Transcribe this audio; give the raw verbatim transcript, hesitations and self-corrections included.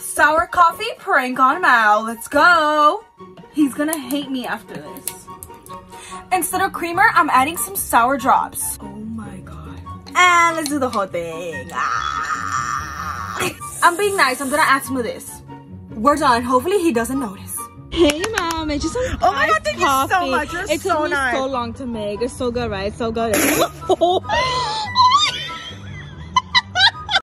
Sour coffee prank on Mal. Let's go. He's gonna hate me after this. Instead of creamer, I'm adding some sour drops. Oh my god. And let's do the whole thing. Ah. I'm being nice. I'm gonna add some of this. We're done. Hopefully he doesn't notice. Hey mom, it's just some oh my god, thank coffee. You so much. You're it so took me nice. So long to make. It's so good, right? So good.